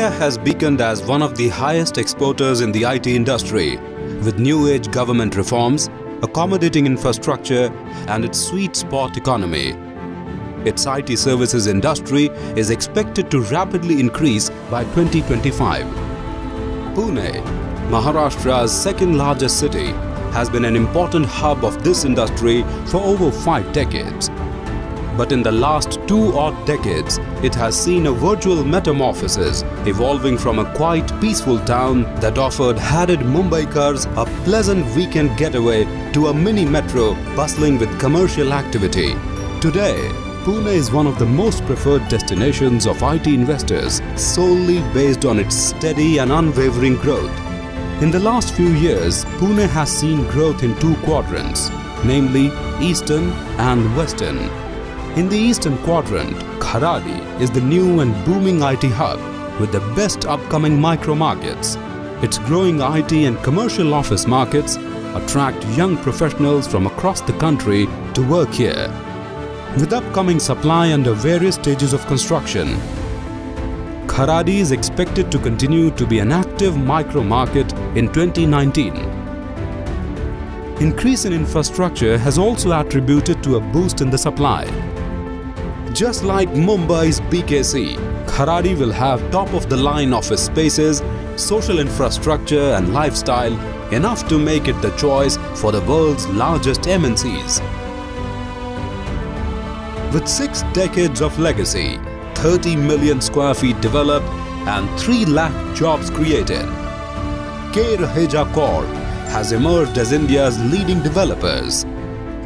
Raheja has beckoned as one of the highest exporters in the IT industry, with new-age government reforms, accommodating infrastructure and its sweet spot economy. Its IT services industry is expected to rapidly increase by 2025. Pune, Maharashtra's second-largest city, has been an important hub of this industry for over 5 decades. But in the last 2 odd decades, it has seen a virtual metamorphosis, evolving from a quiet, peaceful town that offered harried Mumbaikars a pleasant weekend getaway to a mini-metro bustling with commercial activity. Today, Pune is one of the most preferred destinations of IT investors, solely based on its steady and unwavering growth. In the last few years, Pune has seen growth in 2 quadrants, namely Eastern and Western. In the Eastern Quadrant, Kharadi is the new and booming IT hub with the best upcoming micro markets. Its growing IT and commercial office markets attract young professionals from across the country to work here. With upcoming supply under various stages of construction, Kharadi is expected to continue to be an active micro market in 2019. Increase in infrastructure has also attributed to a boost in the supply. Just like Mumbai's BKC, Kharadi will have top-of-the-line office spaces, social infrastructure and lifestyle enough to make it the choice for the world's largest MNCs. With 6 decades of legacy, 30 million square feet developed and 3 lakh jobs created, K. Raheja Corp has emerged as India's leading developers.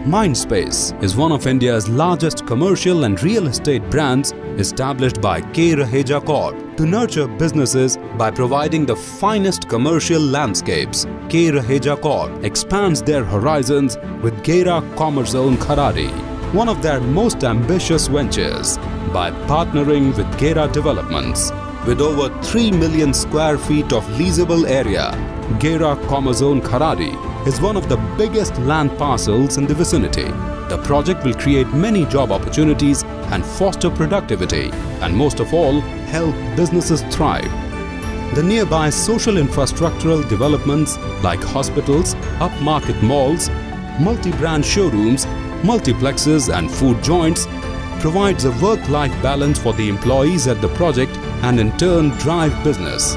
Mindspace is one of India's largest commercial and real estate brands, established by K. Raheja Corp to nurture businesses by providing the finest commercial landscapes. K. Raheja Corp expands their horizons with Gera Commerzone Kharadi, one of their most ambitious ventures, by partnering with Gera Developments. With over 3 million square feet of leasable area, Gera Commerzone Kharadi is one of the biggest land parcels in the vicinity. The project will create many job opportunities and foster productivity, and most of all, help businesses thrive. The nearby social infrastructural developments like hospitals, upmarket malls, multi-brand showrooms, multiplexes and food joints provides a work-life balance for the employees at the project and in turn drive business.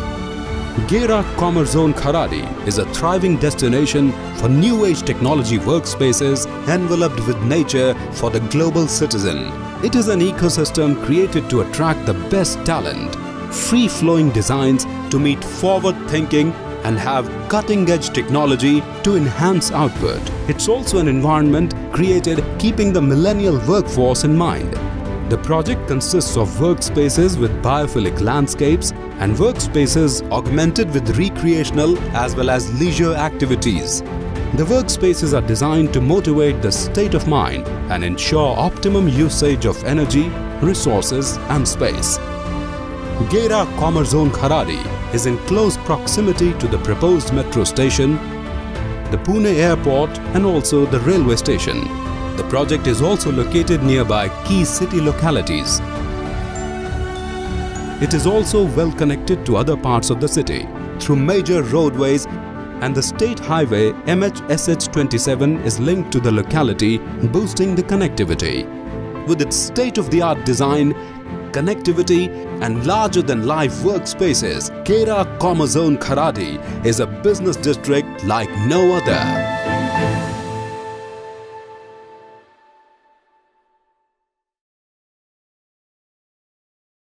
Gera Commerzone Kharadi is a thriving destination for new-age technology workspaces enveloped with nature for the global citizen. It is an ecosystem created to attract the best talent, free-flowing designs to meet forward-thinking and have cutting-edge technology to enhance output. It's also an environment created keeping the millennial workforce in mind. The project consists of workspaces with biophilic landscapes and workspaces augmented with recreational as well as leisure activities. The workspaces are designed to motivate the state of mind and ensure optimum usage of energy, resources and space. Gera Commerzone Kharadi is in close proximity to the proposed metro station, the Pune airport and also the railway station. The project is also located nearby key city localities. It is also well connected to other parts of the city through major roadways, and the state highway MHSH 27 is linked to the locality, boosting the connectivity. With its state-of-the-art design, connectivity and larger-than-life workspaces, Gera Commerzone Kharadi is a business district like no other.